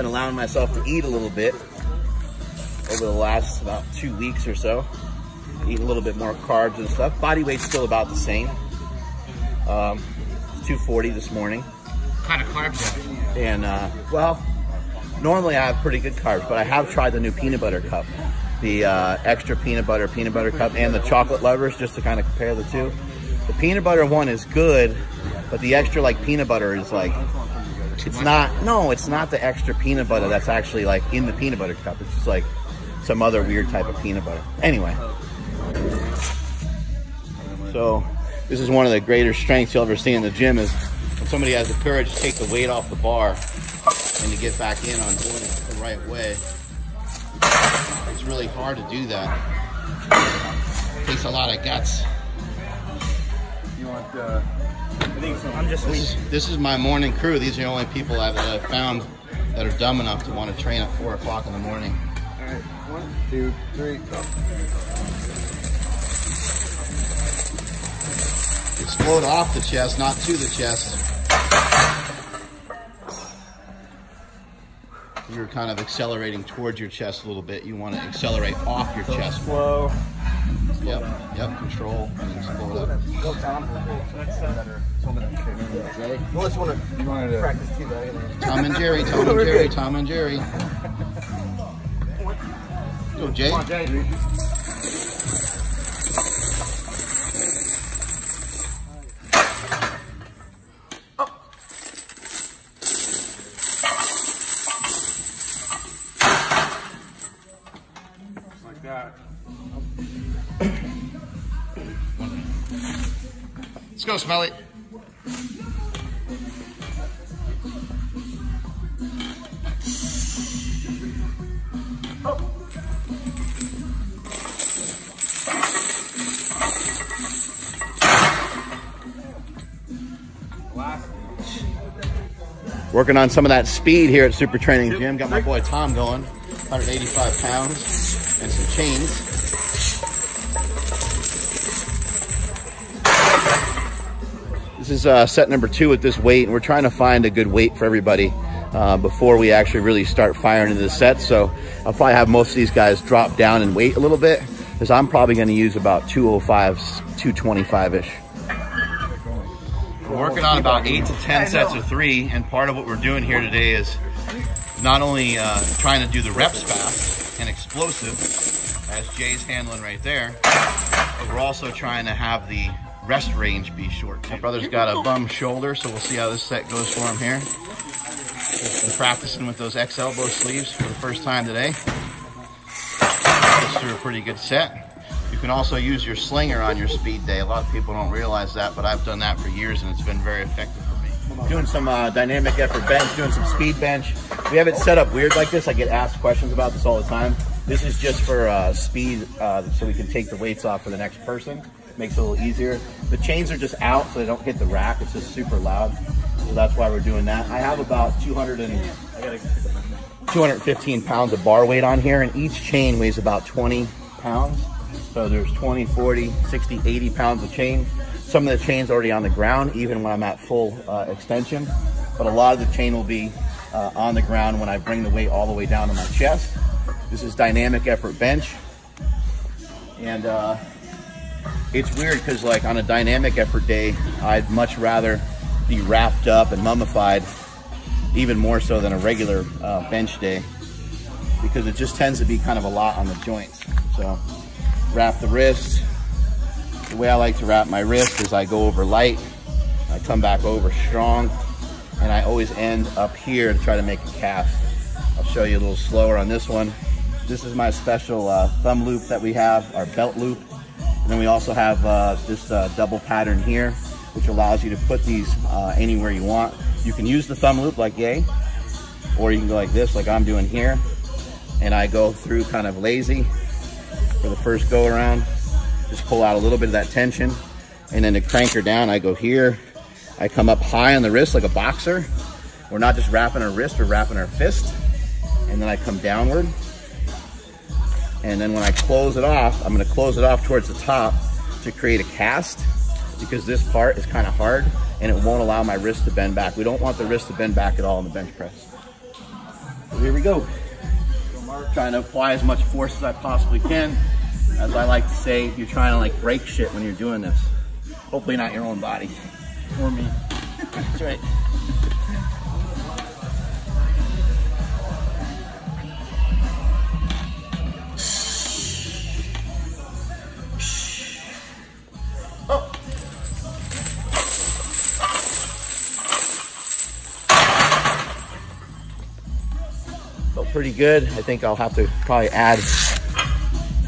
been allowing myself to eat a little bit over the last about 2 weeks or so. Eat a little bit more carbs and stuff. Body weight's still about the same. 240 this morning. What kind of carbs? And well, normally I have pretty good carbs, but I have tried the new peanut butter cup, the extra peanut butter cup, and the chocolate lovers, just to kind of compare the two. The peanut butter one is good, but the extra like peanut butter is like, it's not, no, it's not the extra peanut butter that's actually like in the peanut butter cup. It's just like some other weird type of peanut butter. Anyway. So this is one of the greater strengths you'll ever see in the gym is when somebody has the courage to take the weight off the bar and to get back in on doing it the right way. It's really hard to do that. It takes a lot of guts. You want, I think so. I'm just this is my morning crew. These are the only people I've found that are dumb enough to want to train at 4 o'clock in the morning. All right, 1, 2, 3, go. Explode off the chest, not to the chest. You're kind of accelerating towards your chest a little bit. You want to accelerate off your chest. Slow. Yep. Yep. Control. And explode up. Go, Tom. That's better. Well, let's want to practice too, right? Tom and Jerry. Tom and Jerry. Tom and Jerry. Go, Jay. Come on, Jay. Let's go, smell it. Oh. Working on some of that speed here at Super Training Gym. Got my boy Tom going, 185 pounds and some chains. This is set number 2 at this weight, and we're trying to find a good weight for everybody before we actually really start firing into the set. So I'll probably have most of these guys drop down and weight a little bit, because I'm probably going to use about 205, 225-ish. We're working on about 8 to 10 sets of 3, and part of what we're doing here today is not only trying to do the reps fast and explosive, as Jay's handling right there, but we're also trying to have the rest range be short too. My brother's got a bum shoulder, so we'll see how this set goes for him here. He's been practicing with those X elbow sleeves for the first time today. Goes through a pretty good set. You can also use your slinger on your speed day. A lot of people don't realize that, but I've done that for years and it's been very effective for me. Doing some dynamic effort bench, doing some speed bench. We have it set up weird like this. I get asked questions about this all the time. This is just for speed, so we can take the weights off for the next person. Makes it a little easier. The chains are just out so they don't hit the rack. It's just super loud. So that's why we're doing that. I have about 215 pounds of bar weight on here, and each chain weighs about 20 pounds. So there's 20, 40, 60, 80 pounds of chain. Some of the chain's already on the ground, even when I'm at full extension. But a lot of the chain will be on the ground when I bring the weight all the way down to my chest. This is dynamic effort bench. And it's weird because like on a dynamic effort day, I'd much rather be wrapped up and mummified even more so than a regular bench day, because it just tends to be kind of a lot on the joints. So wrap the wrist. The way I like to wrap my wrist is I go over light, I come back over strong, and I always end up here to try to make a cast. I'll show you a little slower on this one. This is my special thumb loop that we have, our belt loop. And then we also have this double pattern here, which allows you to put these anywhere you want. You can use the thumb loop like yay, or you can go like this, like I'm doing here. And I go through kind of lazy for the first go around. Just pull out a little bit of that tension. And then to crank her down, I go here. I come up high on the wrist like a boxer. We're not just wrapping our wrist, we're wrapping our fist. And then I come downward. And then when I close it off, I'm gonna close it off towards the top to create a cast, because this part is kind of hard and it won't allow my wrist to bend back. We don't want the wrist to bend back at all in the bench press. here we go. Trying to apply as much force as I possibly can. As I like to say, you're trying to like break shit when you're doing this. Hopefully not your own body. Or me. That's right. Pretty good. I think I'll have to probably add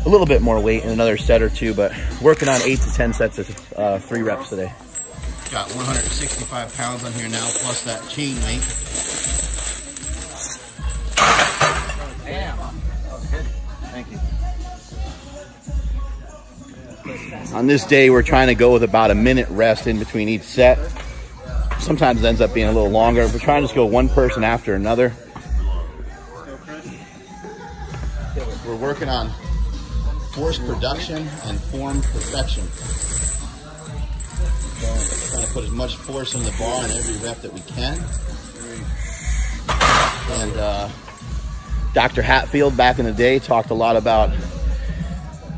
a little bit more weight in another set or two, but working on 8 to 10 sets of 3 reps today. Got 165 pounds on here now, plus that chain link. Damn, that was good. Thank you. On this day, we're trying to go with about a minute rest in between each set. Sometimes it ends up being a little longer. We're trying to just go one person after another. We're working on force production and form perfection. So trying to put as much force on the bar in every rep that we can. And Dr. Hatfield back in the day talked a lot about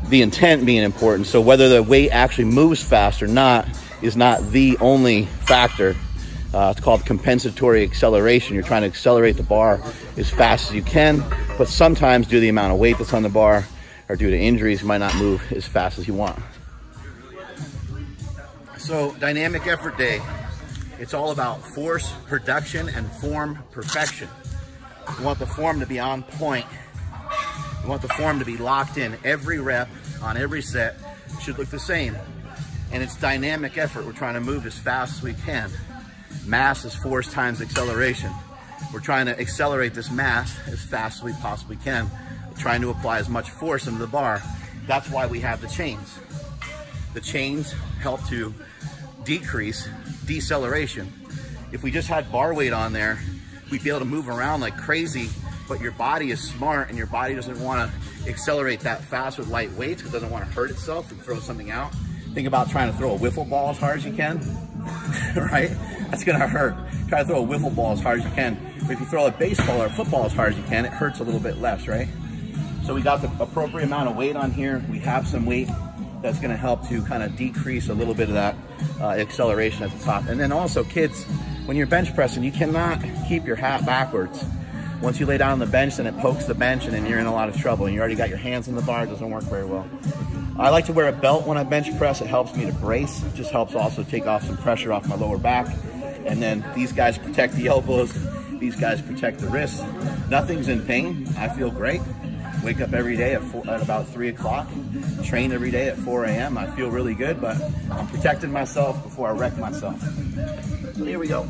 the intent being important. So whether the weight actually moves fast or not is not the only factor. It's called compensatory acceleration. You're trying to accelerate the bar as fast as you can, but sometimes due to the amount of weight that's on the bar or due to injuries, you might not move as fast as you want. So dynamic effort day, it's all about force production and form perfection. You want the form to be on point. You want the form to be locked in. Every rep on every set should look the same. And it's dynamic effort. We're trying to move as fast as we can. Mass is force times acceleration. We're trying to accelerate this mass as fast as we possibly can. We're trying to apply as much force into the bar. That's why we have the chains. The chains help to decrease deceleration. If we just had bar weight on there, we'd be able to move around like crazy, but your body is smart and your body doesn't want to accelerate that fast with light weights because it doesn't want to hurt itself and throw something out. Think about trying to throw a wiffle ball as hard as you can, right? That's gonna hurt. Try to throw a wiffle ball as hard as you can. But if you throw a baseball or a football as hard as you can, it hurts a little bit less, right? So we got the appropriate amount of weight on here. We have some weight that's gonna help to kind of decrease a little bit of that acceleration at the top. And then also kids, when you're bench pressing, you cannot keep your hat backwards. Once you lay down on the bench, then it pokes the bench and then you're in a lot of trouble. And you already got your hands in the bar, it doesn't work very well. I like to wear a belt when I bench press. It helps me to brace. It just helps also take off some pressure off my lower back. And then these guys protect the elbows. These guys protect the wrists. Nothing's in pain. I feel great. Wake up every day at about 3 o'clock. Train every day at 4 a.m. I feel really good, but I'm protecting myself before I wreck myself. So here we go.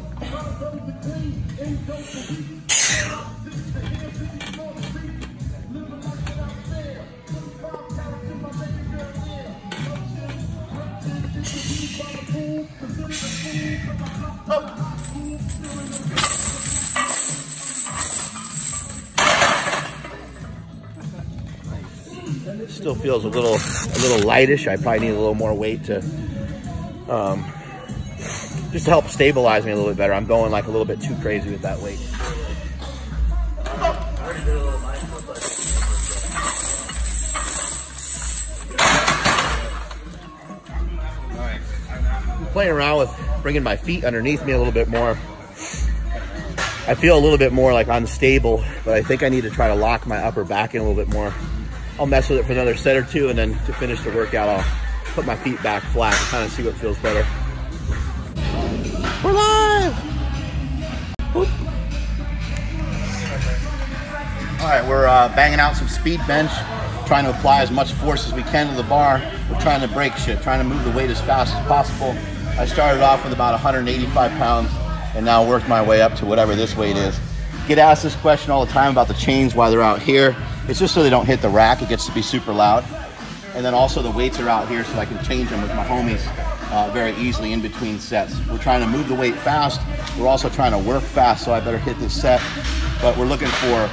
Still feels a little lightish. I probably need a little more weight to just to help stabilize me a little bit better. I'm going like a little bit too crazy with that weight. Playing around with bringing my feet underneath me a little bit more. I feel a little bit more like unstable, but I think I need to try to lock my upper back in a little bit more. I'll mess with it for another set or two, and then to finish the workout, I'll put my feet back flat and kind of see what feels better. We're live! Whoop. All right, we're banging out some speed bench, trying to apply as much force as we can to the bar. We're trying to break shit, trying to move the weight as fast as possible. I started off with about 185 pounds and now worked my way up to whatever this weight is. Get asked this question all the time about the chains, why they're out here. It's just so they don't hit the rack. It gets to be super loud. And then also the weights are out here so I can change them with my homies very easily in between sets. We're trying to move the weight fast. We're also trying to work fast, so I better hit this set. But we're looking for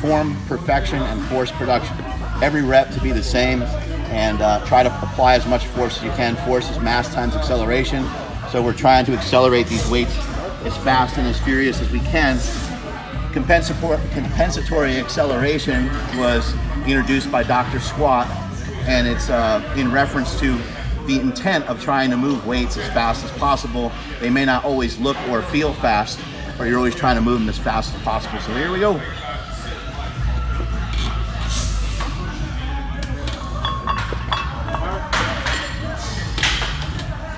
form, perfection, and force production. Every rep to be the same, and try to apply as much force as you can. Force is mass times acceleration. So we're trying to accelerate these weights as fast and as furious as we can. Compensatory acceleration was introduced by Dr. Squat, and it's in reference to the intent of trying to move weights as fast as possible. They may not always look or feel fast, but you're always trying to move them as fast as possible. So here we go.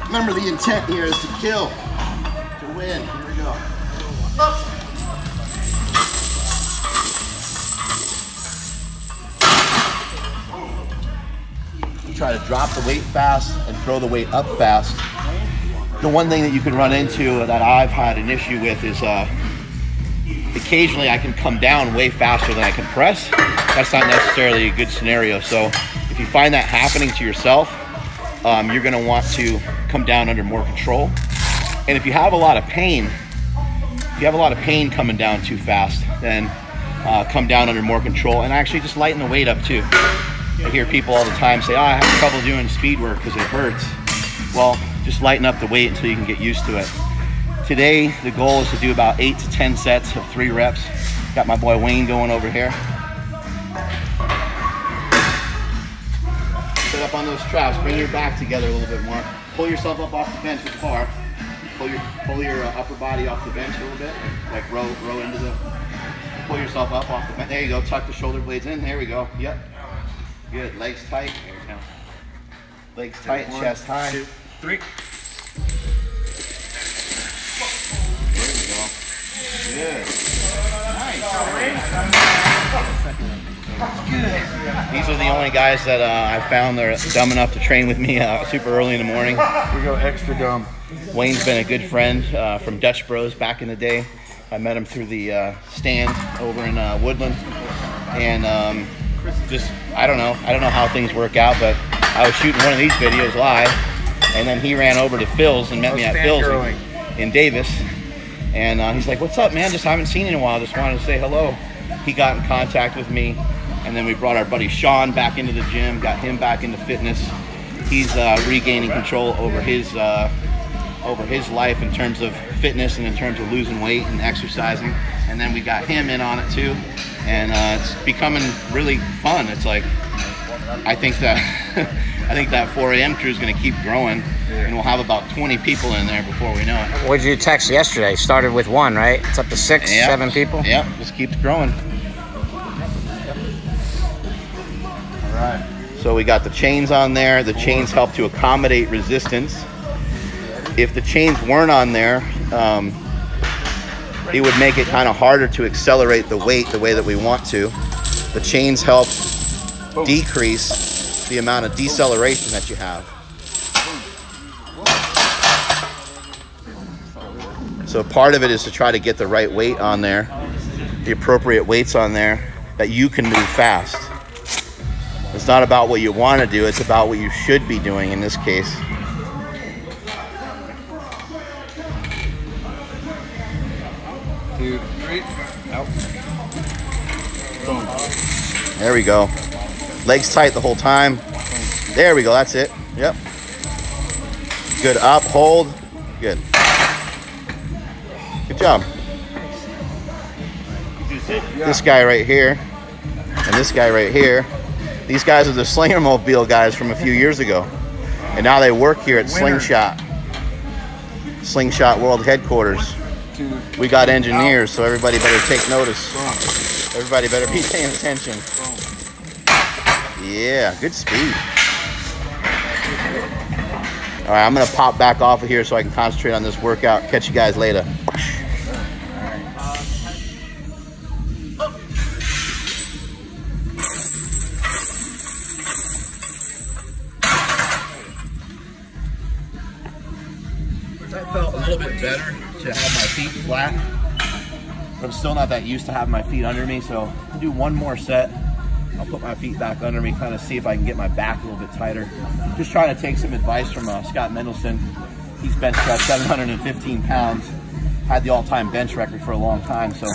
Remember, the intent here is to kill, to win. Here we go. Up. Try to drop the weight fast and throw the weight up fast. The one thing that you can run into that I've had an issue with is occasionally I can come down way faster than I can press. That's not necessarily a good scenario. So if you find that happening to yourself, you're gonna want to come down under more control. And if you have a lot of pain, coming down too fast, then come down under more control and actually just lighten the weight up too. I hear people all the time say, oh, I have trouble doing speed work because it hurts. Well, just lighten up the weight until you can get used to it. Today, the goal is to do about 8 to 10 sets of 3 reps. Got my boy Wayne going over here. Sit up on those traps, bring your back together a little bit more. Pull yourself up off the bench as far. Pull your upper body off the bench a little bit. Like row into the, pull yourself up off the bench. There you go, tuck the shoulder blades in, there we go, yep. Good, legs tight, here we go. Legs tight, one, chest high. 2, 3. There we go. Good. Nice. These are the only guys that I found that are dumb enough to train with me super early in the morning. We go extra dumb. Wayne's been a good friend from Dutch Bros back in the day. I met him through the stand over in Woodland. And just, I don't know how things work out, but I was shooting one of these videos live, and then he ran over to Phil's and met me at Phil's in Davis, and he's like, what's up, man? Just haven't seen you in a while, just wanted to say hello. He got in contact with me, and then we brought our buddy Sean back into the gym, got him back into fitness. He's regaining control over his life in terms of fitness and in terms of losing weight and exercising, and then we got him in on it too, and it's becoming really fun. It's like, I think that 4 a.m. crew is going to keep growing, and we'll have about 20 people in there before we know it. What did you text yesterday? Started with 1, right? It's up to 6, yep. 7 people? Yep, just keeps growing. All right. So we got the chains on there. The chains help to accommodate resistance. If the chains weren't on there, it would make it kind of harder to accelerate the weight the way that we want to. The chains help decrease the amount of deceleration that you have. So part of it is to try to get the right weight on there, the appropriate weights on there, that you can move fast. It's not about what you want to do, it's about what you should be doing in this case. There we go. Legs tight the whole time. There we go, that's it. Yep. Good, up, hold. Good. Good job. This guy right here, and this guy right here. These guys are the Slingermobile guys from a few years ago. And now they work here at Slingshot. Slingshot World Headquarters. We got engineers, so everybody better take notice. Everybody better be paying attention. Yeah, good speed. All right, I'm gonna pop back off of here so I can concentrate on this workout. Catch you guys later. That felt a little bit better to have my feet flat, but I'm still not that used to having my feet under me, so I'll do one more set. I'll put my feet back under me, kind of see if I can get my back a little bit tighter. Just trying to take some advice from Scott Mendelson. He's bench pressed 715 pounds, had the all-time bench record for a long time, so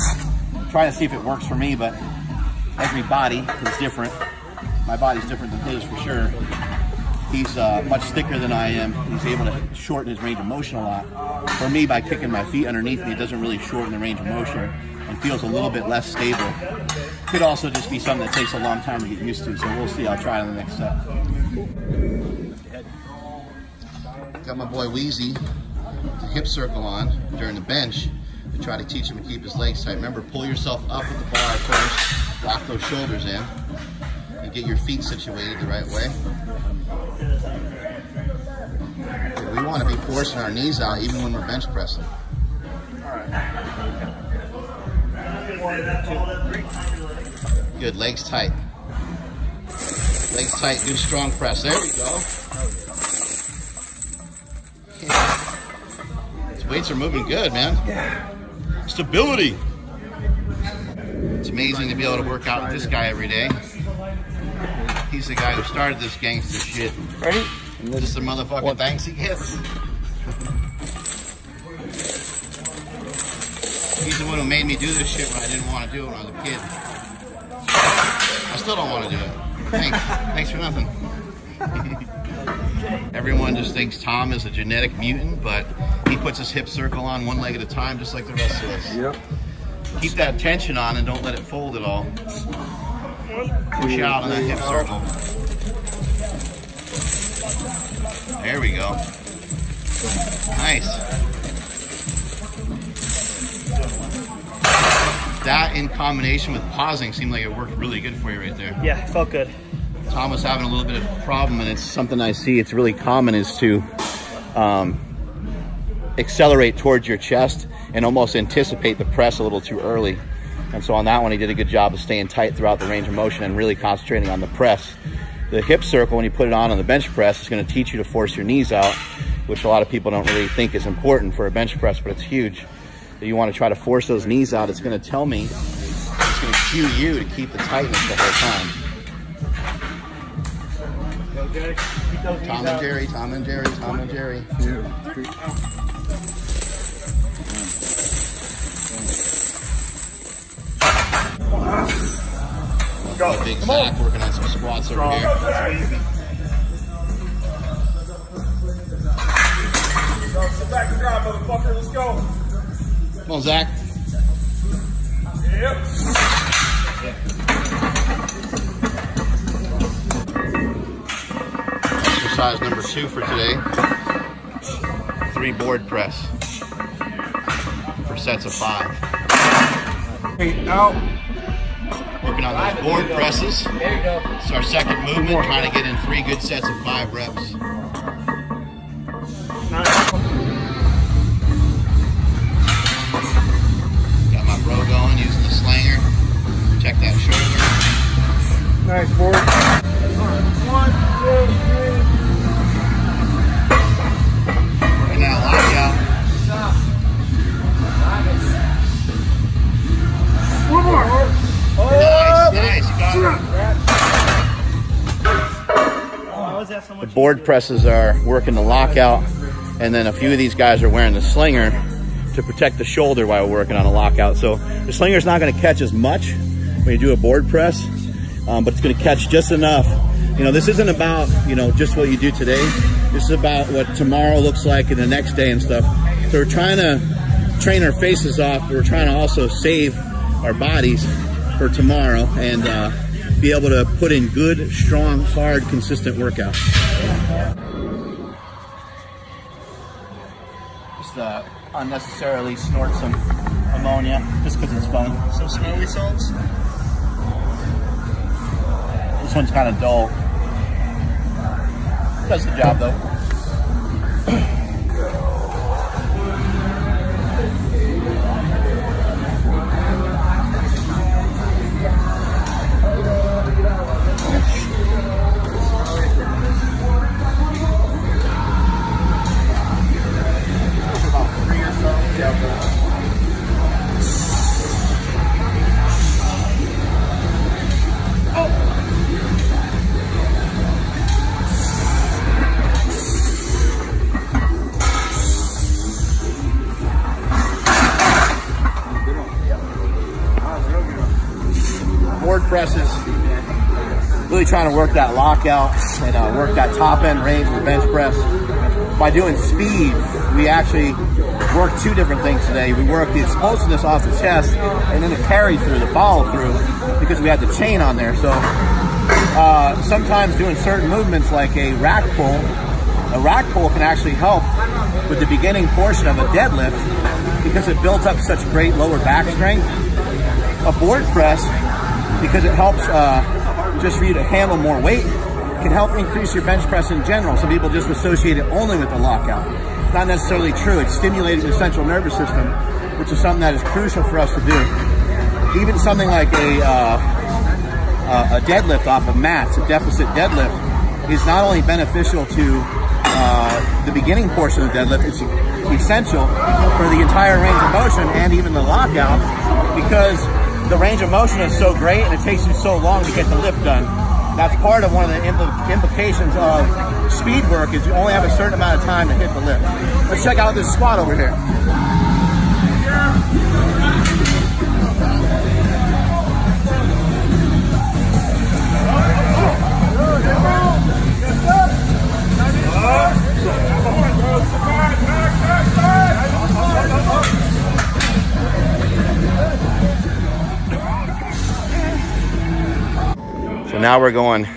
I'm trying to see if it works for me, but every body is different. My body's different than his for sure. He's much thicker than I am. He's able to shorten his range of motion a lot. For me, by kicking my feet underneath me, it doesn't really shorten the range of motion. and feels a little bit less stable. Could also just be something that takes a long time to get used to, so we'll see. I'll try on the next set. Got my boy Wheezy, the hip circle on during the bench, to try to teach him to keep his legs tight. Remember, pull yourself up with the bar first, lock those shoulders in, and get your feet situated the right way. We want to be forcing our knees out even when we're bench pressing. Good, legs tight. Legs tight, do strong press. There we go. Yeah. These weights are moving good, man. Yeah. Stability. It's amazing to be able to work out with this guy every day. He's the guy who started this gangster shit. Right? This is the motherfucking thanks he gets. He's the one who made me do this shit when I didn't want to do it when I was a kid. I still don't want to do it. Thanks. Thanks for nothing. Everyone just thinks Tom is a genetic mutant, but he puts his hip circle on one leg at a time just like the rest of us. Yep. Keep that tension on and don't let it fold at all. Push out on that hip circle. There we go. Nice. That in combination with pausing seemed like it worked really good for you right there. Yeah, it felt good. Tom was having a little bit of a problem, and it's something I see it's really common, is to accelerate towards your chest and almost anticipate the press a little too early. And so on that one, he did a good job of staying tight throughout the range of motion and really concentrating on the press. The hip circle, when you put it on the bench press, is going to teach you to force your knees out, which a lot of people don't really think is important for a bench press, but it's huge. You want to try to force those knees out. It's going to tell me, it's going to cue you to keep the tightness the whole time. Tom and Jerry, Tom and Jerry, Tom and Jerry. 2, 3. Go. Big Zach working on some squats over here. That's easy. Sit back and drive, motherfucker. Let's go. Come on, Zach. Yep. Exercise number 2 for today. 3 board press for sets of 5. Out. Working on those board presses. There you go. It's our second movement, trying to get in 3 good sets of 5 reps. Nice. Bro going, using the slanger. Check that shoulder. Nice board. 1, 2, 3. And now lock out. Stop. Nice. One more. Oh, nice, nice. You got it. The board presses are working the lockout, and then a few of these guys are wearing the slinger to protect the shoulder while we're working on a lockout. So the slinger's not gonna catch as much when you do a board press, but it's gonna catch just enough. You know, this isn't about, you know, just what you do today. This is about what tomorrow looks like and the next day and stuff. So we're trying to train our faces off, but we're trying to also save our bodies for tomorrow and be able to put in good, strong, hard, consistent workouts. Just unnecessarily snort some ammonia just because it's fun. So smelly salts. This one's kind of dull. Does the job though. Presses, really trying to work that lockout and work that top end range of the bench press. by doing speed, we actually work two different things today. We work the explosiveness off the chest, and then the carry through, the follow through, because we had the chain on there. So sometimes doing certain movements like a rack pull can actually help with the beginning portion of a deadlift because it builds up such great lower back strength. A board press, because it helps just for you to handle more weight, can help increase your bench press in general. Some people just associate it only with the lockout. It's not necessarily true. It's stimulating the central nervous system, which is something that is crucial for us to do. Even something like a deadlift off of mats, a deficit deadlift, is not only beneficial to the beginning portion of the deadlift, it's essential for the entire range of motion and even the lockout, because the range of motion is so great and it takes you so long to get the lift done. That's part of one of the implications of speed work, is you only have a certain amount of time to hit the lift. Let's check out this squat over here. So now we're going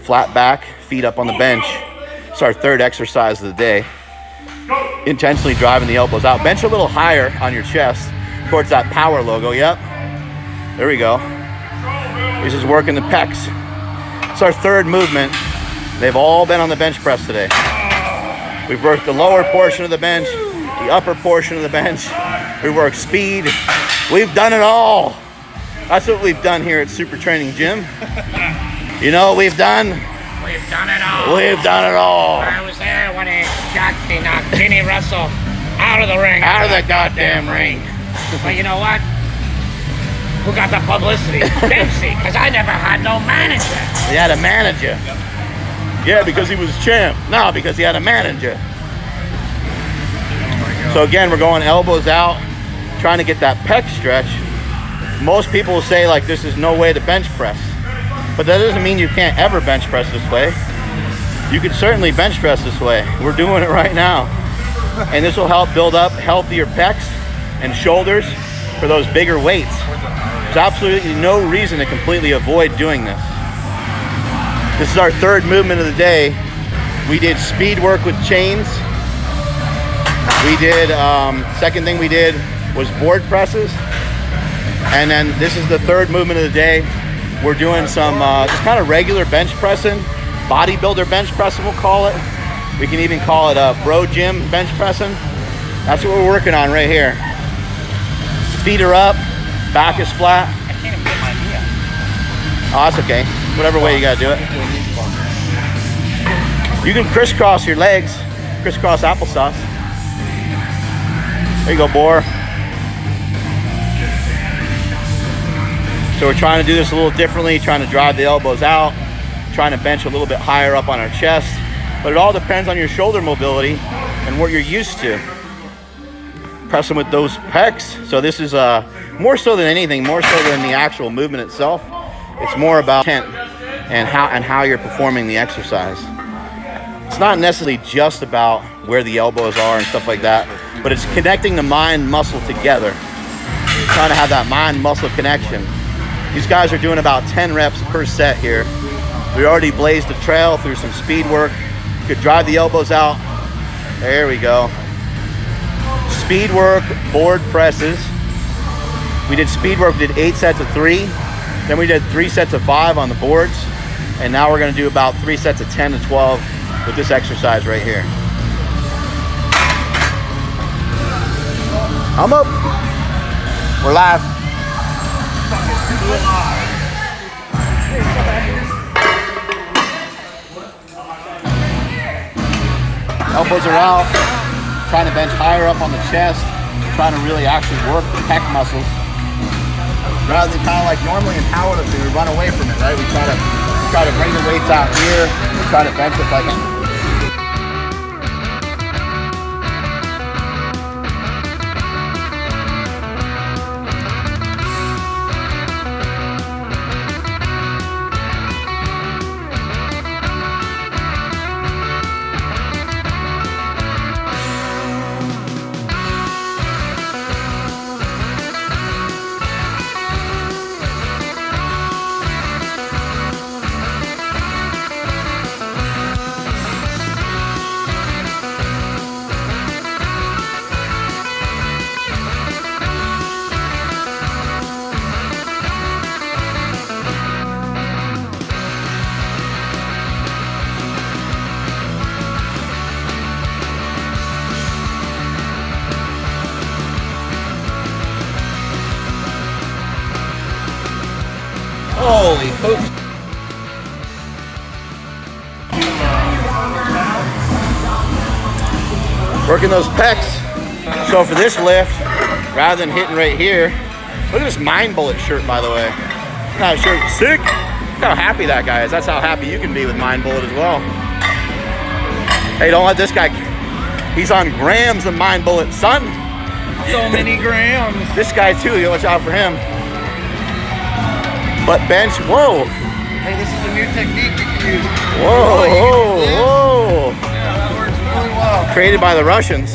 flat back, feet up on the bench. It's our third exercise of the day. Intentionally driving the elbows out. Bench a little higher on your chest towards that power logo. Yep. There we go. This is working the pecs. It's our third movement. They've all been on the bench press today. We've worked the lower portion of the bench, the upper portion of the bench. We've worked speed. We've done it all. That's what we've done here at Super Training Gym. You know what we've done? We've done it all. We've done it all. I was there when it knocked Ginny Russell out of the ring. Out of the goddamn ring. But you know what? Who got the publicity? Dempsey, because I never had no manager. He had a manager. Yeah, because he was champ. No, because he had a manager. So again, we're going elbows out, trying to get that pec stretch. Most people will say, like, this is no way to bench press, but that doesn't mean you can't ever bench press this way. You could certainly bench press this way. We're doing it right now, and this will help build up healthier pecs and shoulders for those bigger weights. There's absolutely no reason to completely avoid doing this. This is our third movement of the day. We did speed work with chains. We did second thing we did was board presses. And then this is the third movement of the day. We're doing some just kind of regular bench pressing, bodybuilder bench pressing, we'll call it. We can even call it a bro gym bench pressing. That's what we're working on right here. Feet are up, back is flat. I can't even get my knee up. Oh, that's okay. Whatever way you gotta do it. You can crisscross your legs, crisscross applesauce. There you go, Boar. So we're trying to do this a little differently, trying to drive the elbows out, trying to bench a little bit higher up on our chest, but it all depends on your shoulder mobility and what you're used to. Pressing with those pecs. So this is more so than anything, more so than the actual movement itself. It's more about intent and how you're performing the exercise. It's not necessarily just about where the elbows are and stuff like that, but it's connecting the mind muscle together. Trying to have that mind muscle connection. These guys are doing about 10 reps per set here. We already blazed a trail through some speed work. You could drive the elbows out. There we go. Speed work, board presses. We did speed work, we did 8 sets of 3. Then we did 3 sets of 5 on the boards. And now we're gonna do about 3 sets of 10 to 12 with this exercise right here. I'm up. We're live. Elbows are out, trying to bench higher up on the chest, trying to really actually work the pec muscles. Rather than kind of like normally in powerlifting, we run away from it, right? We try to bring the weights out here, we try to bench it like a... Holy poop. Working those pecs. So for this lift, rather than hitting right here, look at this Mind Bullet shirt, by the way. That shirt's sick. Look how happy that guy is. That's how happy you can be with Mind Bullet as well. Hey, don't let this guy, he's on grams of Mind Bullet, son. So many grams. This guy too, you watch out for him. Butt bench, whoa. Hey, this is a new technique you can use. Whoa, whoa, whoa. Created by the Russians.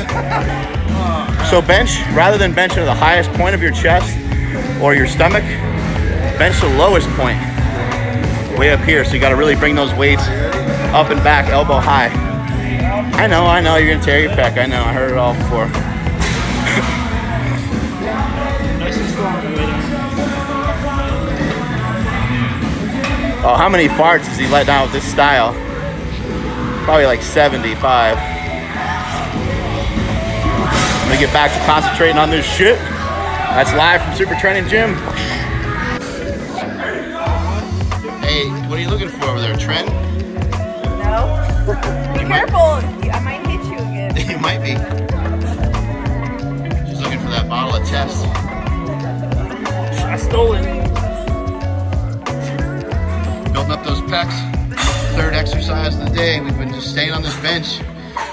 So bench, rather than bench to the highest point of your chest or your stomach, bench the lowest point, way up here. So you gotta really bring those weights up and back, elbow high. I know, you're gonna tear your pec. I know, I heard it all before. Oh, how many farts does he let down with this style? Probably like 75. I'm gonna get back to concentrating on this shit. That's live from Super Training Gym. Hey, what are you looking for over there, Trent? No. Be careful, I might hit you again. You might be. She's looking for that bottle of test. I stole it. Building up those pecs. Third exercise of the day. We've been just staying on this bench.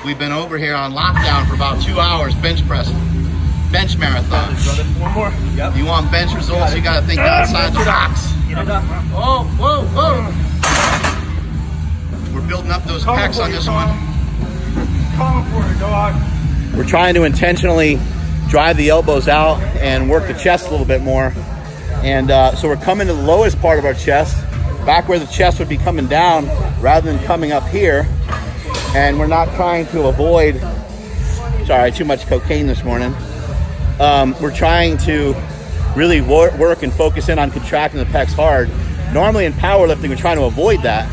We've been over here on lockdown for about 2 hours bench pressing. Bench marathon. One more. Yep. You want bench results, you gotta think outside the box. Oh, whoa, whoa. We're building up those pecs on this one. Calm for it, dog. We're trying to intentionally drive the elbows out and work the chest a little bit more. And so we're coming to the lowest part of our chest, back where the chest would be coming down rather than coming up here. And we're not trying to avoid, sorry, too much cocaine this morning. We're trying to really work and focus in on contracting the pecs hard. Normally in powerlifting, we're trying to avoid that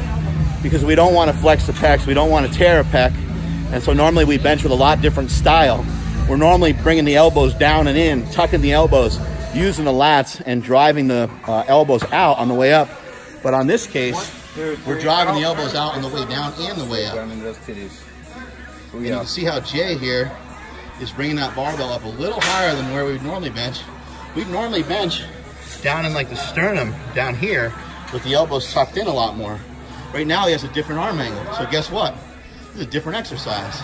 because we don't want to flex the pecs. We don't want to tear a pec. And so normally we bench with a lot different style. We're normally bringing the elbows down and in, tucking the elbows, using the lats and driving the elbows out on the way up. But on this case, we're driving the elbows out on the way down and the way up. And you can see how Jay here is bringing that barbell up a little higher than where we would normally bench. We'd normally bench down in like the sternum down here with the elbows tucked in a lot more. Right now he has a different arm angle. So guess what? This is a different exercise.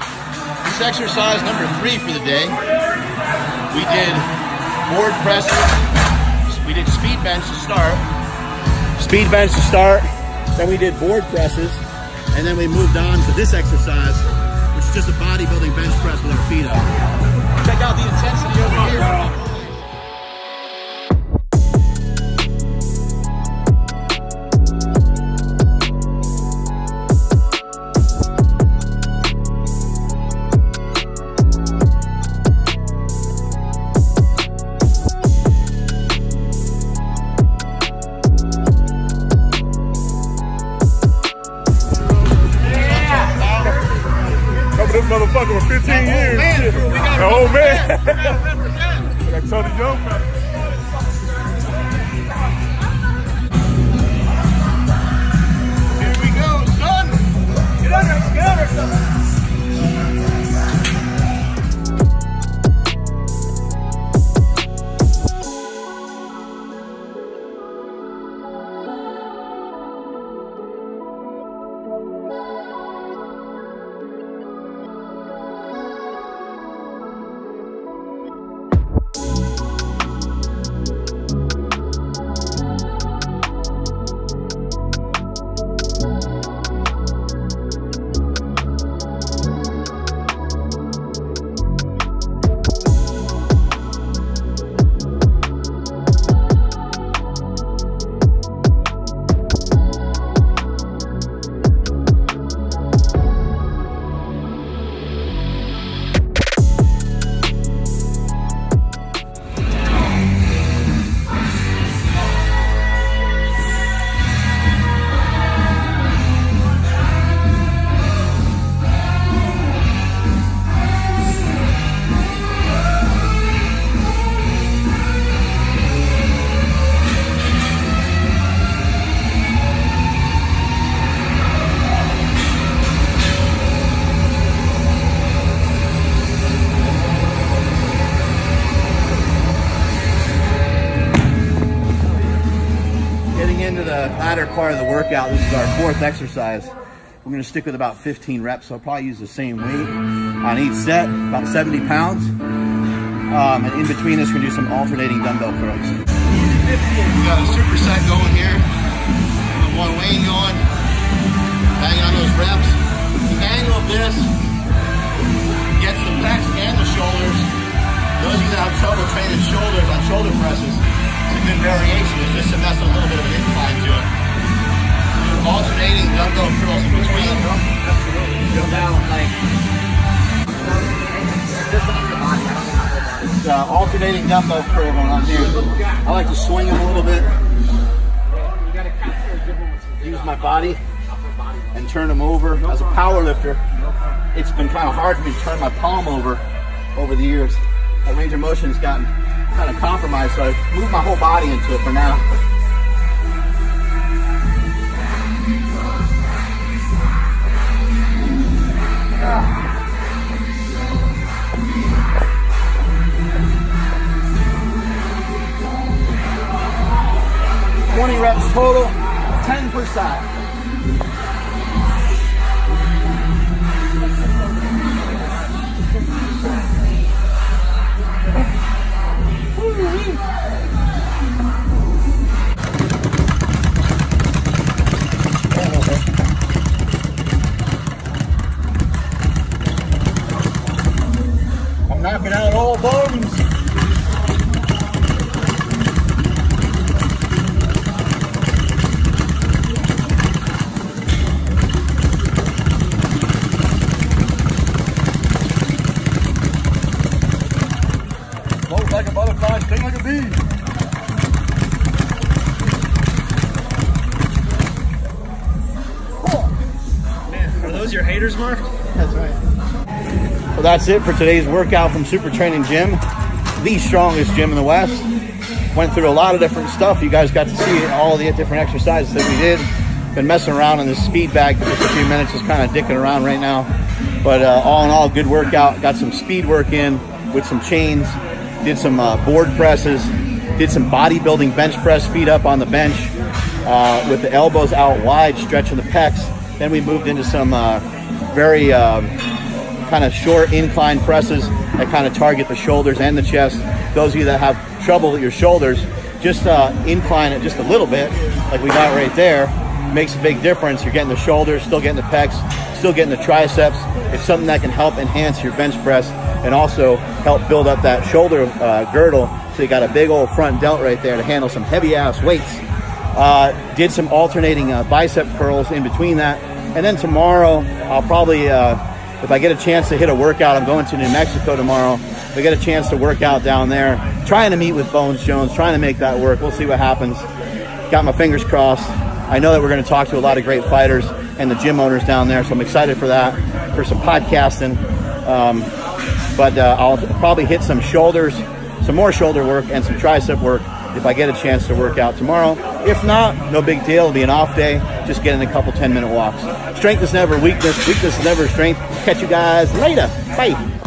This exercise number 3 for the day. We did board presses. We did speed bench to start. Speed bench to start. Then we did board presses, and then we moved on to this exercise, which is just a bodybuilding bench press with our feet up. Check out the intensity over here. Motherfucker with 15 years. The old man. Like Tony Jones. Here we go, son. Get under, son. latter part of the workout. This is our fourth exercise. We're going to stick with about 15 reps, so I'll probably use the same weight on each set, about 70 pounds. And in between this, we're going to do some alternating dumbbell curls. We got a super set going here. I'm on Wayne going, banging on those reps. The angle of this gets the pecs and the shoulders. Those of you that have trouble training shoulders on shoulder presses, it's a good variation. It's just a mess with a little bit of an incline to it. You're alternating dumbbell curls in between. Absolutely. You're down like. It's alternating dumbbell curl going on here. I like to swing them a little bit, use my body and turn them over. As a power lifter, it's been kind of hard for me to turn my palm over the years. My range of motion has gotten kind of compromised, so I moved my whole body into it for now. Total 10 per side. I'm knocking out all bones. Like a butterfly, sting like a bee. Man, are those your haters, Mark? That's right. Well, that's it for today's workout from Super Training Gym, the strongest gym in the West. Went through a lot of different stuff. You guys got to see all the different exercises that we did. Been messing around in this speed bag for just a few minutes, just kind of dicking around right now. But all in all, good workout. Got some speed work in with some chains. Did some board presses, did some bodybuilding bench press, feet up on the bench with the elbows out wide, stretching the pecs. Then we moved into some very kind of short incline presses that kind of target the shoulders and the chest. Those of you that have trouble with your shoulders, just incline it just a little bit, like we got right there. Makes a big difference. You're getting the shoulders, still getting the pecs, still getting the triceps. It's something that can help enhance your bench press and also help build up that shoulder girdle, so you got a big old front delt right there to handle some heavy ass weights. Did some alternating bicep curls in between that, and then tomorrow I'll probably, if I get a chance to hit a workout, I'm going to New Mexico tomorrow. If I get a chance to work out down there, trying to meet with Bones Jones, trying to make that work. We'll see what happens. Got my fingers crossed. I know that we're going to talk to a lot of great fighters and the gym owners down there, so I'm excited for that, for some podcasting. But I'll probably hit some shoulders, some more shoulder work and some tricep work if I get a chance to work out tomorrow. If not, no big deal. It'll be an off day. Just getting a couple 10-minute walks. Strength is never weakness. Weakness is never strength. Catch you guys later. Bye.